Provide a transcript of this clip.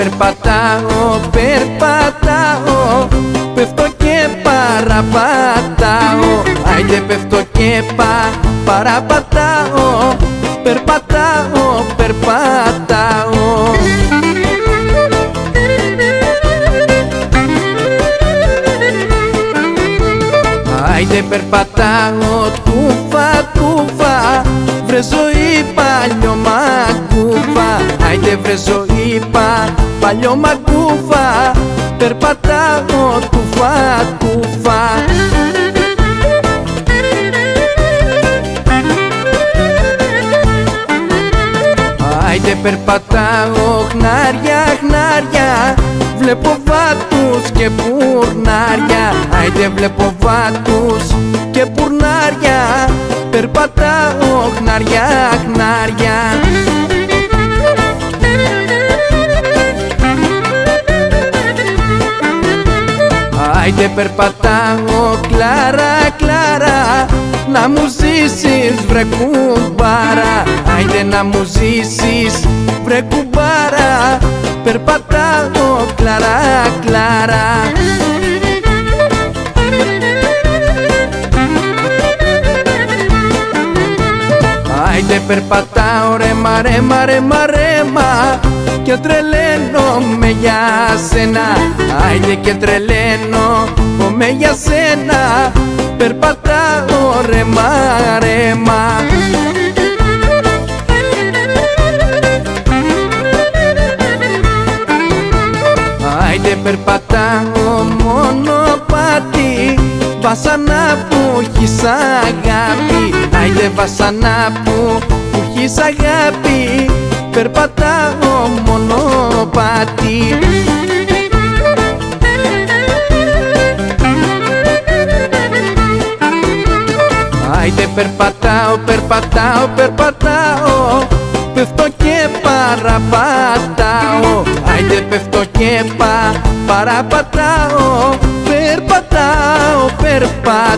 περπατάω, πέφτω και παραπατάω. Άιντε πέφτω και παραπατάω, περπατάω. Άιντε περπατάω, τούφα, βρε ζωή παλιωμακούφα. Άιντε βρε ζωή παλιωμακούφα, περπατάω τούφα. Άιντε περπατάω χνάρια, βλέπω βάτους και πουρνάρια. Άιντε βλέπω βάτους και πουρνάρια, περπατάω χνάρια. Άιντε περπατάω κλάρα, να μου ζήσεις βρε κουμπάρα. Άιντε να μου ζήσεις βρε κουμπάρα, περπατάω κλάρα. Άιντε περπατάω ρέμα και τρελαίνομαι για σένα. Άιντε και τρελαίνομαι για σένα, περπατάω ρέμα. Άιντε περπατάω μονοπάτι, βασανά που έχεις αγάπη. Άιντε βασανά που έχεις αγάπη, περπατάω μονοπάτι. Άιντε περπατάω, πέφτω και παραπατάω. Άιντε πέφτω και παραπατάω, περπατάω.